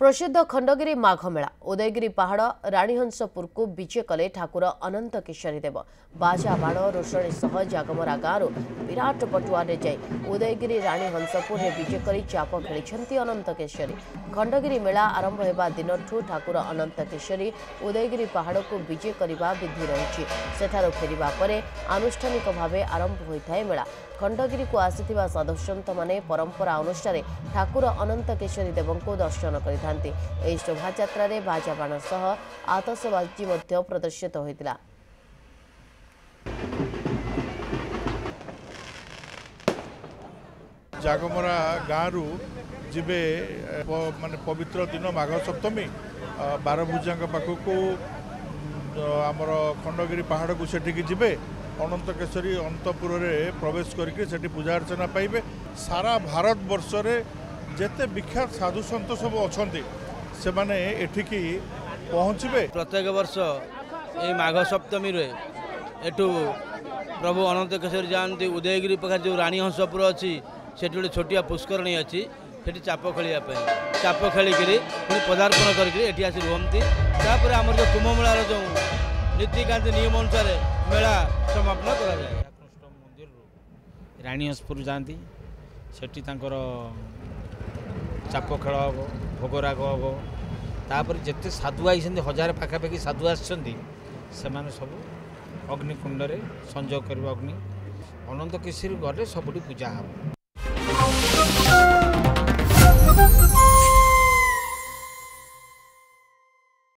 प्रसिद्ध खंडगिरी माघ मेला उदयगिरी पहाड़ रानीहंसपुर को विजय कले ठाकुर अनंतकेशरी देव। बाजा बाण रोषणी सह जगमरा गांव विराट पटुआ ने जाई उदयगिरी रानीहंसपुर में विजय करी चाप खेली अनंतकेशरी। खंडगिरी मेला आरंभ होगा दिन ठाकुर अनंतकेशरी उदयगिरी पहाड़ को विजय करने विधि रही सेठार फेरिबा परे आनुष्ठानिक भाव आरंभ होता है मेला। खंडगिरी को आसीथिबा सदस्यंत माने परंपरा अनुसार ठाकुर अनंतकेशरी देव को दर्शन करिथांती। एहि शोभायात्रा रे बाजा बाण सह आतशबाजी मध्य प्रदर्शित होइतिला। जगमरा गारू जिबे माने पवित्र दिन माघ सप्तमी बारभुजा पाखक को आमर खंडगिरी पहाड़ को सेठिकी जिबे अनंतकेशरी अंतपुर में प्रवेश करके पूजा अर्चना पाइबे। सारा भारत वर्ष रे जेते विख्यात साधु सन्त सब अछंती से माने एठिकी पहुँचबे। प्रत्येक वर्ष ये माघ सप्तमी रे एठू प्रभु अनंतकेशरी जाती उदयगिरी पाखे जो रानीहंसपुर अच्छी से गोटे छोटिया पुष्करणी अच्छी से चाप खेलियाप चाप खेलिकी पदार्पण करके आसी रुहंती। तापर आम जो कुंभमेलार जो नीतिकांति नियम अनुसार मेला समापन करा जाए। मंदिर रानीहंसपुर जाती सेठी तांकर चाप खेल हम भोग राग हम तापर जिते साधु आई हजार पाखापाखि साधु आसछंती सब अग्निकुंड रे संजोग कर अग्नि अनंतकेशरी गले सबुठी पूजा हम।